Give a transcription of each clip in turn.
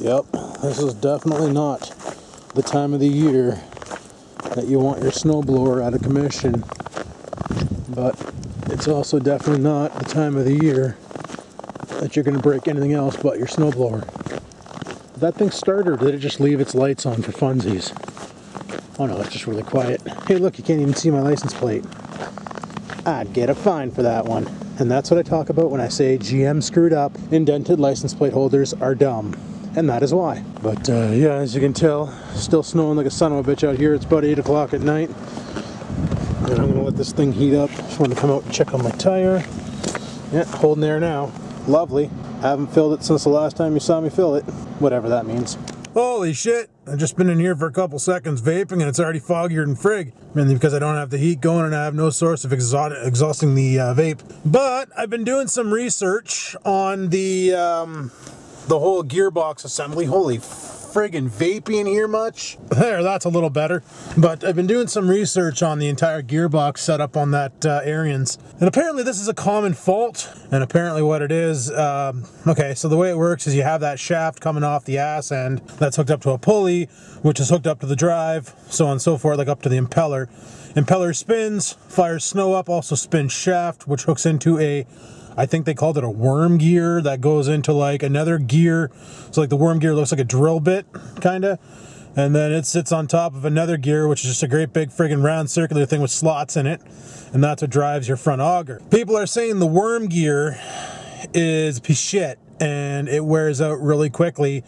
Yep, this is definitely not the time of the year that you want your snowblower out of commission, but it's also definitely not the time of the year that you're going to break anything else but your snowblower. Did that thing start, or did it just leave its lights on for funsies? Oh no, it's just really quiet. Hey look, you can't even see my license plate. I'd get a fine for that one. And that's what I talk about when I say GM screwed up, indented license plate holders are dumb. And that is why. But yeah, as you can tell, still snowing like a son of a bitch out here. It's about 8 o'clock at night. And I'm gonna let this thing heat up. Just wanted to come out and check on my tire. Yeah, holding there now. Lovely. I haven't filled it since the last time you saw me fill it. Whatever that means. Holy shit! I've just been in here for a couple seconds vaping and it's already foggier than frig. Mainly because I don't have the heat going and I have no source of exhausting the vape. But I've been doing some research on the whole gearbox assembly. Holy friggin' vapey in here much? There, that's a little better. But I've been doing some research on the entire gearbox setup on that Ariens. And apparently this is a common fault. And apparently what it is, okay, so the way it works is you have that shaft coming off the ass end that's hooked up to a pulley, which is hooked up to the drive, so on and so forth, like up to the impeller. Impeller spins, fires snow up, also spins shaft, which hooks into a, I think they called it a worm gear that goes into like another gear. So like the worm gear looks like a drill bit, kind of. And then it sits on top of another gear, which is just a great big friggin' round circular thing with slots in it. And that's what drives your front auger. People are saying the worm gear is a piece of shit and it wears out really quickly.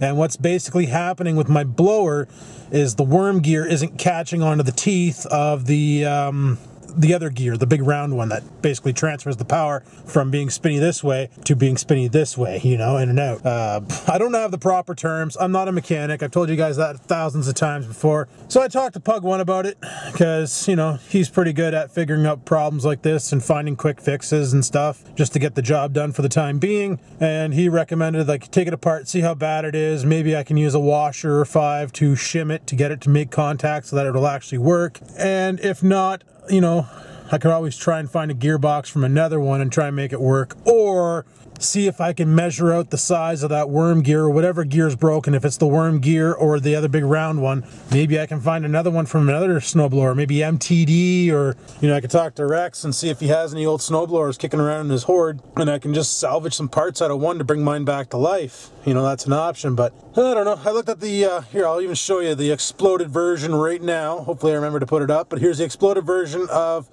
And what's basically happening with my blower is the worm gear isn't catching onto the teeth of the other gear, the big round one that basically transfers the power from being spinny this way to being spinny this way, you know, in and out. I don't have the proper terms. I'm not a mechanic. I've told you guys that thousands of times before. So I talked to Pug One about it because, you know, he's pretty good at figuring out problems like this and finding quick fixes and stuff just to get the job done for the time being. And he recommended, like, take it apart, see how bad it is. Maybe I can use a washer or 5 to shim it to get it to make contact so that it'll actually work. And if not, you know, I could always try and find a gearbox from another one and try and make it work, or see if I can measure out the size of that worm gear or whatever gear's broken. If it's the worm gear or the other big round one, maybe I can find another one from another snowblower, maybe MTD, or, you know, I could talk to Rex and see if he has any old snowblowers kicking around in his hoard, and I can just salvage some parts out of one to bring mine back to life. You know, that's an option, but I don't know. I looked at the, here, I'll even show you the exploded version right now. Hopefully I remember to put it up, but here's the exploded version of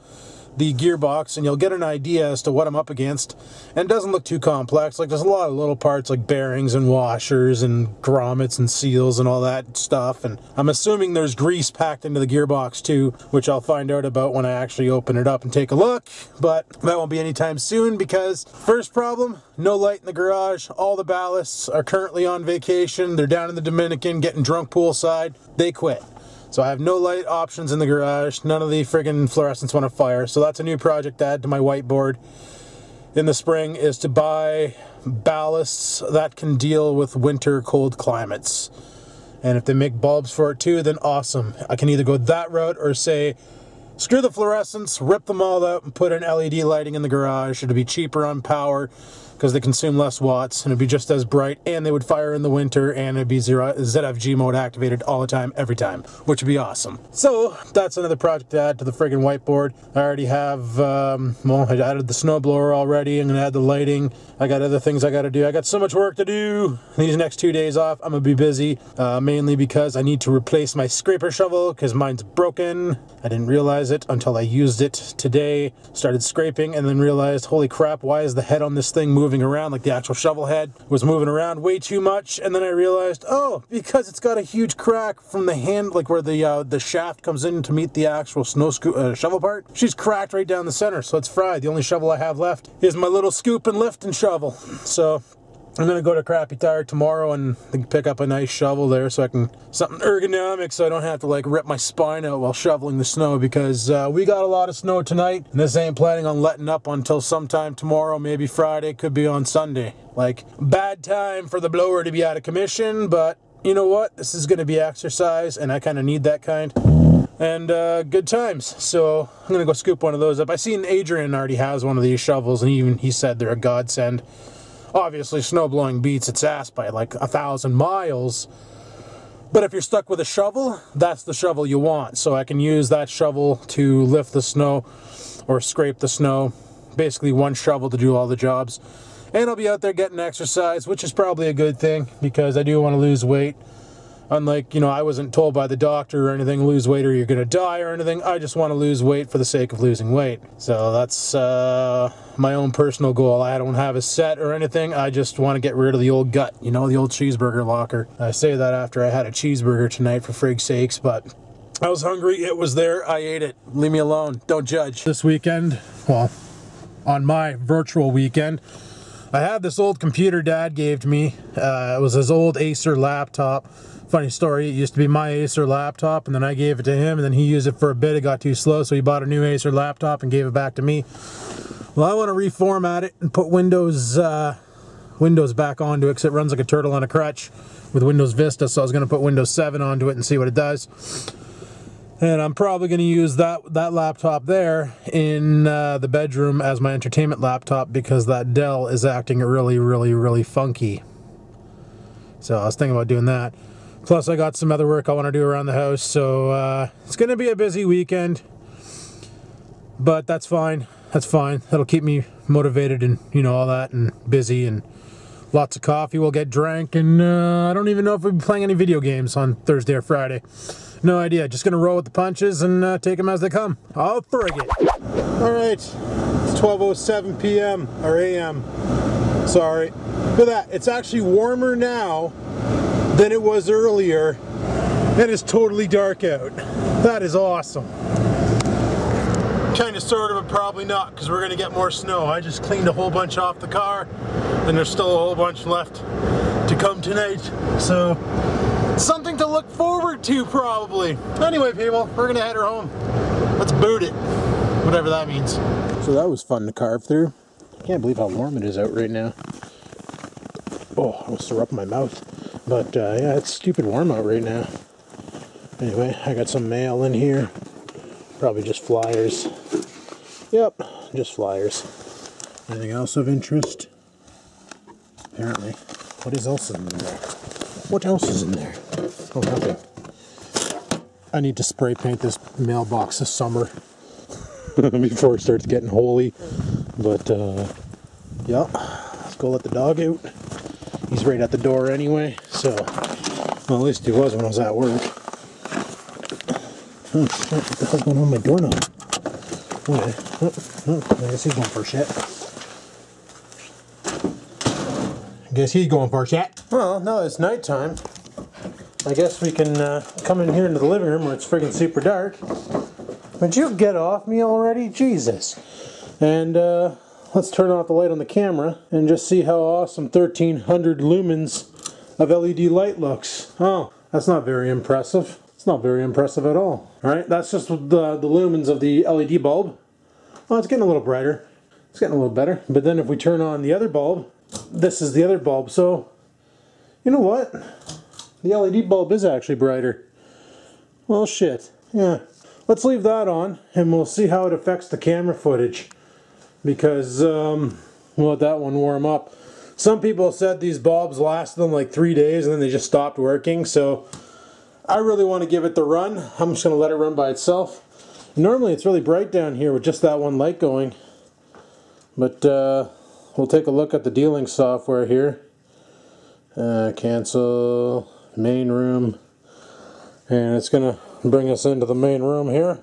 the gearbox, and you'll get an idea as to what I'm up against. And it doesn't look too complex. Like, there's a lot of little parts like bearings and washers and grommets and seals and all that stuff, and I'm assuming there's grease packed into the gearbox too, which I'll find out about when I actually open it up and take a look, but that won't be anytime soon because first problem, no light in the garage. All the ballasts are currently on vacation. They're down in the Dominican getting drunk poolside. They quit. So I have no light options in the garage. None of the friggin' fluorescents went on fire. So that's a new project to add to my whiteboard in the spring, is to buy ballasts that can deal with winter cold climates. And if they make bulbs for it too, then awesome. I can either go that route or say, screw the fluorescents, rip them all out and put in LED lighting in the garage. It'll be cheaper on power because they consume less watts, and it'd be just as bright, and they would fire in the winter, and it'd be ZFG mode activated all the time, every time, which would be awesome. So that's another project to add to the friggin' whiteboard. I already have, well, I added the snowblower already. I'm gonna add the lighting. I got other things I gotta do. I got so much work to do. These next 2 days off, I'm gonna be busy, mainly because I need to replace my scraper shovel because mine's broken. I didn't realize it until I used it today. Started scraping and then realized, holy crap, why is the head on this thing moving around? Like, the actual shovel head was moving around way too much. And then I realized, oh, because it's got a huge crack from the hand, like where the shaft comes in to meet the actual shovel part. She's cracked right down the center, so it's fried. The only shovel I have left is my little scoop and lift and shovel. So I'm gonna go to Crappy Tire tomorrow and pick up a nice shovel there, so I can, something ergonomic, so I don't have to like rip my spine out while shoveling the snow, because we got a lot of snow tonight, and this ain't planning on letting up until sometime tomorrow, maybe Friday, could be on Sunday. Like, bad time for the blower to be out of commission, but you know what? This is gonna be exercise, and I kinda need that kind. And good times. So I'm gonna go scoop one of those up. I seen Adrien already has one of these shovels, and even he said they're a godsend. Obviously, snowblowing beats its ass by like 1,000 miles. But if you're stuck with a shovel, that's the shovel you want. So I can use that shovel to lift the snow or scrape the snow. Basically one shovel to do all the jobs. And I'll be out there getting exercise, which is probably a good thing because I do want to lose weight. Unlike, you know, I wasn't told by the doctor or anything, lose weight or you're going to die or anything. I just want to lose weight for the sake of losing weight. So that's my own personal goal. I don't have a set or anything. I just want to get rid of the old gut, you know, the old cheeseburger locker. I say that after I had a cheeseburger tonight, for frig's sakes, but I was hungry. It was there. I ate it. Leave me alone. Don't judge. This weekend, well, on my virtual weekend, I had this old computer Dad gave to me. It was his old Acer laptop. Funny story, it used to be my Acer laptop, and then I gave it to him, and then he used it for a bit. It got too slow, so he bought a new Acer laptop and gave it back to me. Well, I want to reformat it and put Windows back onto it, because it runs like a turtle on a crutch with Windows Vista, so I was going to put Windows 7 onto it and see what it does. And I'm probably going to use that laptop there in the bedroom as my entertainment laptop, because that Dell is acting really, really, really funky. So I was thinking about doing that. Plus, I got some other work I want to do around the house, so it's going to be a busy weekend, but that's fine. That's fine. That'll keep me motivated and, you know, all that, and busy, and lots of coffee will get drank, and I don't even know if we'll be playing any video games on Thursday or Friday. No idea. Just going to roll with the punches and take them as they come. Oh, frig it. All right. It's 12:07 p.m. or a.m. Sorry. Look at that. It's actually warmer now than it was earlier, and it's totally dark out. That is awesome. Kind of, sort of, but probably not, because we're gonna get more snow. I just cleaned a whole bunch off the car, and there's still a whole bunch left to come tonight, so something to look forward to, probably. Anyway, people, we're gonna head her home. Let's boot it, whatever that means. So that was fun to carve through. I can't believe how warm it is out right now. Oh, I almost threw up in my mouth. But yeah, it's stupid warm out right now. Anyway, I got some mail in here. Probably just flyers. Yep, just flyers. Anything else of interest? Apparently. What else is in there? Oh, nothing. I need to spray paint this mailbox this summer before it starts getting holy. But yeah, let's go let the dog out. He's right at the door anyway, so, well, at least he was when I was at work. Oh shit, what the hell's going on with my doorknob? Okay, I guess he's going for shit. Well, now it's nighttime. I guess we can come in here into the living room where it's friggin' super dark. Would you get off me already? Jesus. And, let's turn off the light on the camera and just see how awesome 1,300 lumens of LED light looks. Oh, that's not very impressive. It's not very impressive at all. All right, that's just the lumens of the LED bulb. Well, it's getting a little brighter. It's getting a little better. But then if we turn on the other bulb, this is the other bulb. So, you know what? The LED bulb is actually brighter. Well, shit. Yeah. Let's leave that on and we'll see how it affects the camera footage. Because we'll let that one warm up. Some people said these bulbs lasted them like 3 days and then they just stopped working, so I really want to give it the run. I'm just going to let it run by itself. Normally it's really bright down here with just that one light going, but we'll take a look at the D-Link software here. Cancel, main room, and it's going to bring us into the main room here.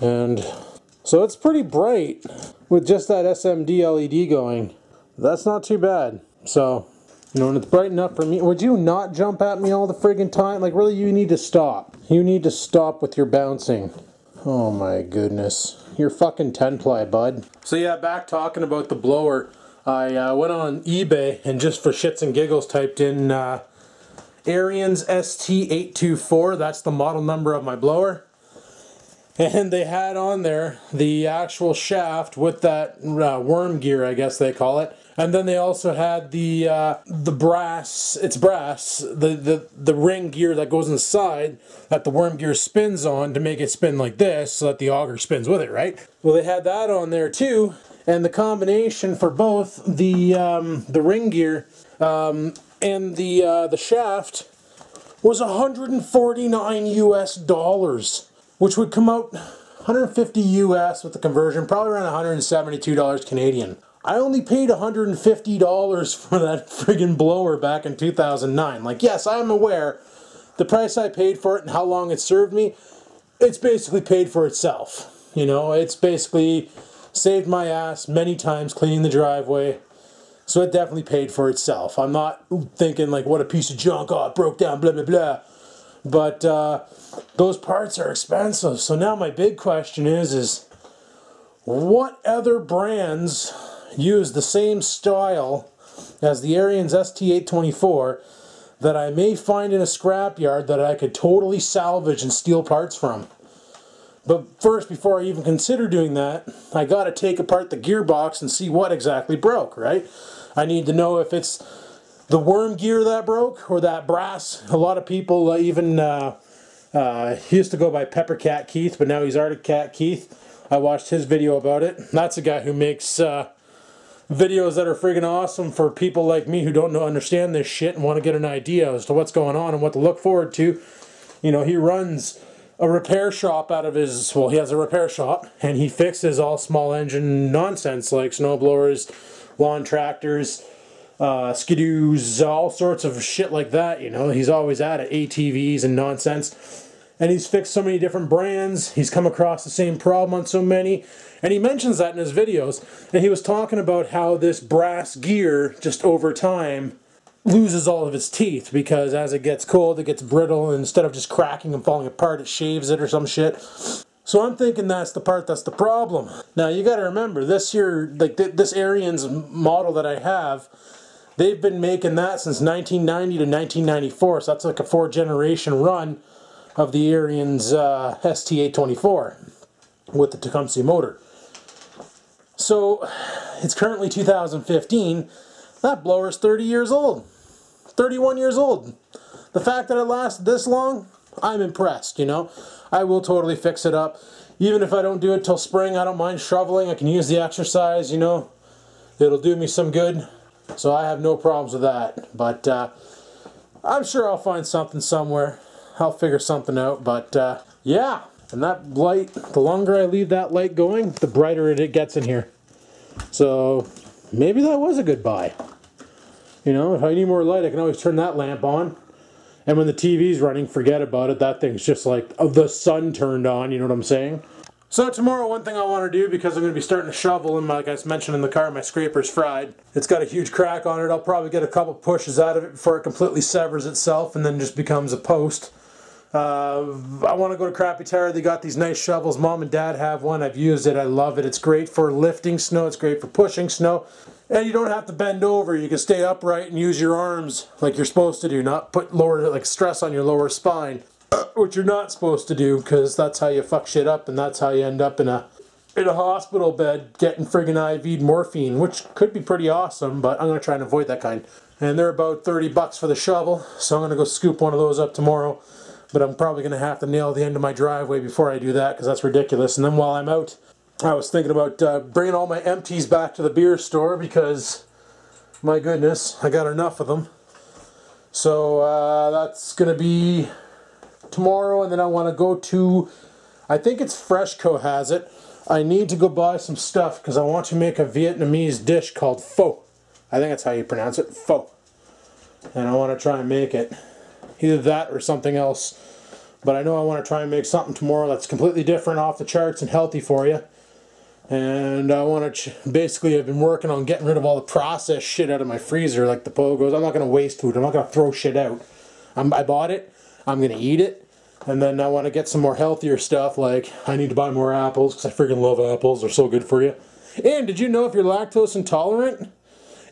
And so it's pretty bright with just that SMD LED going. That's not too bad. So, you know, and it's bright enough for me. Would you not jump at me all the friggin' time? Like, really, you need to stop. You need to stop with your bouncing. Oh my goodness. You're fucking 10-ply, bud. So yeah, back talking about the blower. I went on eBay and just for shits and giggles typed in Ariens ST824. That's the model number of my blower. And they had on there the actual shaft with that worm gear, I guess they call it. And then they also had the brass, it's brass, the ring gear that goes inside that the worm gear spins on to make it spin like this so that the auger spins with it, right? Well, they had that on there too. And the combination for both the ring gear and the shaft was $149 US, which would come out 150 US with the conversion, probably around $172 Canadian. I only paid $150 for that friggin' blower back in 2009. Like, yes, I'm aware the price I paid for it and how long it served me, it's basically paid for itself. You know, it's basically saved my ass many times cleaning the driveway. So it definitely paid for itself. I'm not thinking like, what a piece of junk, oh, it broke down, blah, blah, blah. But those parts are expensive. So now my big question is what other brands use the same style as the Ariens ST824 that I may find in a scrapyard that I could totally salvage and steal parts from? But first, before I even consider doing that, I gotta take apart the gearbox and see what exactly broke, right? I need to know if it's the worm gear that broke or that brass. A lot of people he used to go by Peppercat Keith, but now he's Articat Keith. I watched his video about it. That's a guy who makes videos that are friggin' awesome for people like me who don't understand this shit and want to get an idea as to what's going on and what to look forward to. You know, he runs a repair shop out of his, well, he has a repair shop, and he fixes all small engine nonsense like snowblowers, lawn tractors, skidoos, all sorts of shit like that, you know. He's always at it, ATVs and nonsense. And he's fixed so many different brands, he's come across the same problem on so many, and he mentions that in his videos. And he was talking about how this brass gear, just over time, loses all of its teeth, because as it gets cold it gets brittle, and instead of just cracking and falling apart it shaves it or some shit. So I'm thinking that's the part that's the problem. Now you gotta remember this here, like this Ariens model that I have, they've been making that since 1990 to 1994, so that's like a 4-generation run of the Ariens ST824 with the Tecumseh motor. So it's currently 2015. That blower's 30 years old, 31 years old. The fact that it lasted this long, I'm impressed, you know. I will totally fix it up. Even if I don't do it till spring, I don't mind shoveling. I can use the exercise, you know. It'll do me some good. So I have no problems with that. But I'm sure I'll find something somewhere. I'll figure something out. But yeah, and that light, the longer I leave that light going, the brighter it gets in here. So maybe that was a good buy. You know, if I need more light, I can always turn that lamp on. And when the TV's running, forget about it. That thing's just like the sun turned on, you know what I'm saying? So tomorrow, one thing I want to do, because I'm going to be starting to shovel, and like I mentioned in the car, my scraper's fried. It's got a huge crack on it. I'll probably get a couple pushes out of it before it completely severs itself and then just becomes a post. I want to go to Crappy Tire. They got these nice shovels. Mom and Dad have one. I've used it. I love it. It's great for lifting snow. It's great for pushing snow. And you don't have to bend over. You can stay upright and use your arms like you're supposed to do. Not put lower, like, stress on your lower spine, which you're not supposed to do, because that's how you fuck shit up, and that's how you end up in a hospital bed getting friggin' IV'd morphine, which could be pretty awesome, but I'm going to try and avoid that kind. And they're about 30 bucks for the shovel, so I'm going to go scoop one of those up tomorrow. But I'm probably going to have to nail the end of my driveway before I do that, because that's ridiculous. And then while I'm out, I was thinking about bringing all my empties back to the beer store, because, my goodness, I got enough of them. So that's going to be tomorrow, and then I want to go to, I think it's Freshco has it. I need to go buy some stuff, because I want to make a Vietnamese dish called pho. I think that's how you pronounce it, pho. And I want to try and make it. Either that or something else. But I know I want to try and make something tomorrow that's completely different, off the charts, and healthy for you. And I want to, basically I've been working on getting rid of all the processed shit out of my freezer, like the Pogos. I'm not going to waste food. I'm not going to throw shit out. I bought it. I'm going to eat it. And then I want to get some more healthier stuff, like I need to buy more apples, because I freaking love apples. They're so good for you. And did you know if you're lactose intolerant,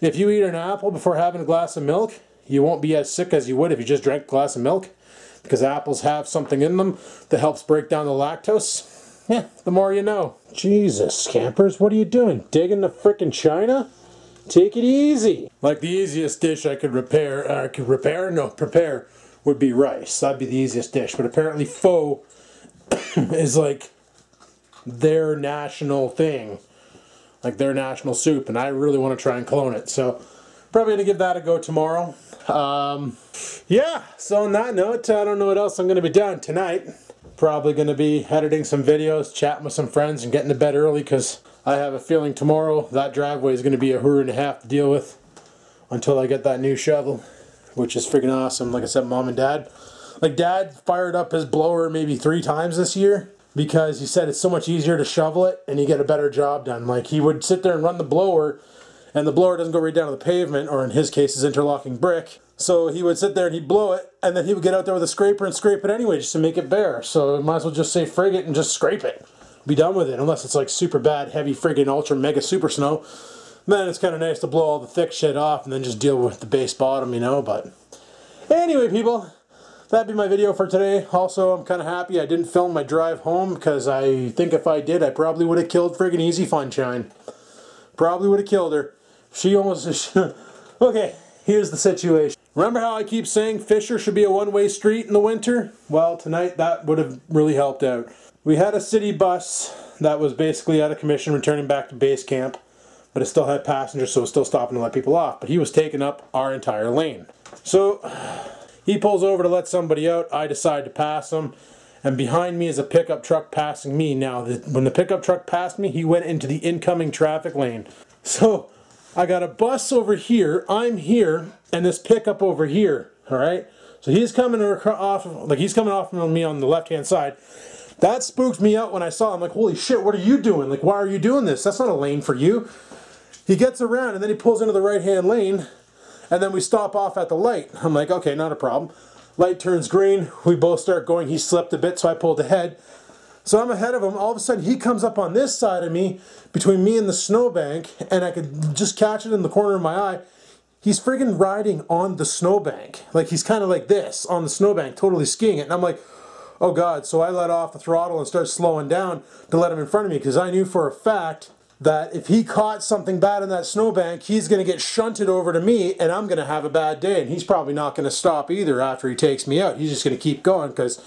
if you eat an apple before having a glass of milk, you won't be as sick as you would if you just drank a glass of milk, because apples have something in them that helps break down the lactose. Yeah, the more you know. Jesus, campers, what are you doing? Digging the frickin' china? Take it easy. Like the easiest dish I could prepare would be rice. That'd be the easiest dish, but apparently pho is like their national thing, like their national soup, and I really want to try and clone it, so probably gonna give that a go tomorrow. Yeah, so on that note, I don't know what else I'm gonna be doing tonight. Probably gonna be editing some videos, chatting with some friends, and getting to bed early, because I have a feeling tomorrow that driveway is gonna be a hour and a half to deal with until I get that new shovel, which is freaking awesome. Like I said, Mom and Dad, like Dad fired up his blower maybe 3 times this year, because he said it's so much easier to shovel it and you get a better job done. Like, he would sit there and run the blower, and the blower doesn't go right down to the pavement, or in his case, his interlocking brick. So he would sit there and he'd blow it, and then he would get out there with a scraper and scrape it anyway just to make it bare. So might as well just say frig it and just scrape it. Be done with it, unless it's like super bad, heavy, friggin' ultra, mega, super snow. Then it's kind of nice to blow all the thick shit off and then just deal with the base bottom, you know. But anyway, people, that'd be my video for today. Also, I'm kind of happy I didn't film my drive home, because I think if I did, I probably would have killed friggin' Easy Funchine. Probably would have killed her. She almost... Okay, here's the situation. Remember how I keep saying Fisher should be a one-way street in the winter? Well, tonight that would have really helped out. We had a city bus that was basically out of commission returning back to base camp, but it still had passengers, so it was still stopping to let people off. But he was taking up our entire lane. So... he pulls over to let somebody out, I decide to pass him, and behind me is a pickup truck passing me. Now, when the pickup truck passed me, he went into the incoming traffic lane. So, I got a bus over here, I'm here, and this pickup over here, alright? So he's coming off, like he's coming off on me on the left-hand side. That spooked me out when I saw him, like, holy shit, what are you doing? Like, why are you doing this? That's not a lane for you. He gets around, and then he pulls into the right-hand lane, and then we stop off at the light. I'm like, okay, not a problem. Light turns green, we both start going. He slipped a bit, so I pulled ahead. So I'm ahead of him. All of a sudden, he comes up on this side of me, between me and the snowbank, and I could just catch it in the corner of my eye. He's friggin' riding on the snowbank. Like, he's kind of like this, on the snowbank, totally skiing it. And I'm like, oh God. So I let off the throttle and start slowing down to let him in front of me, because I knew for a fact that if he caught something bad in that snowbank, he's going to get shunted over to me, and I'm going to have a bad day, and he's probably not going to stop either after he takes me out. He's just going to keep going, because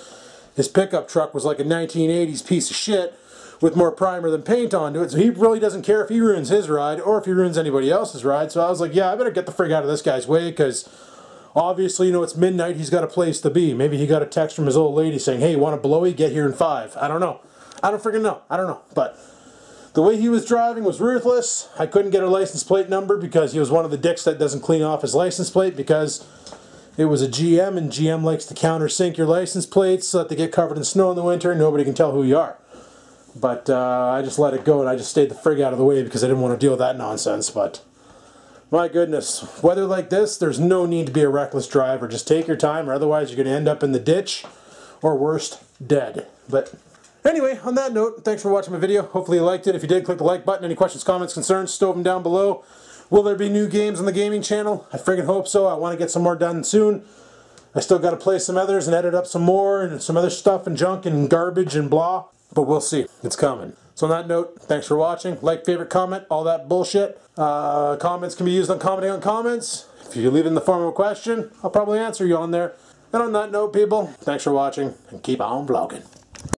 his pickup truck was like a 1980s piece of shit with more primer than paint onto it, so he really doesn't care if he ruins his ride or if he ruins anybody else's ride. So I was like, yeah, I better get the frig out of this guy's way, because obviously, you know, it's midnight, he's got a place to be. Maybe he got a text from his old lady saying, hey, you want a blowy? Get here in 5. I don't know. I don't friggin' know. I don't know, but... the way he was driving was ruthless. I couldn't get a license plate number because he was one of the dicks that doesn't clean off his license plate, because it was a GM, and GM likes to countersink your license plates so that they get covered in snow in the winter and nobody can tell who you are. But I just let it go, and I just stayed the frig out of the way because I didn't want to deal with that nonsense. But my goodness, weather like this, there's no need to be a reckless driver. Just take your time, or otherwise you're going to end up in the ditch, or worse, dead. But... anyway, on that note, thanks for watching my video. Hopefully you liked it. If you did, click the like button. Any questions, comments, concerns, stove them down below. Will there be new games on the gaming channel? I friggin' hope so. I want to get some more done soon. I still got to play some others and edit up some more and some other stuff and junk and garbage and blah. But we'll see. It's coming. So on that note, thanks for watching. Like, favorite, comment, all that bullshit. Comments can be used on commenting on comments. If you leave it in the form of a question, I'll probably answer you on there. And on that note, people, thanks for watching and keep on vlogging.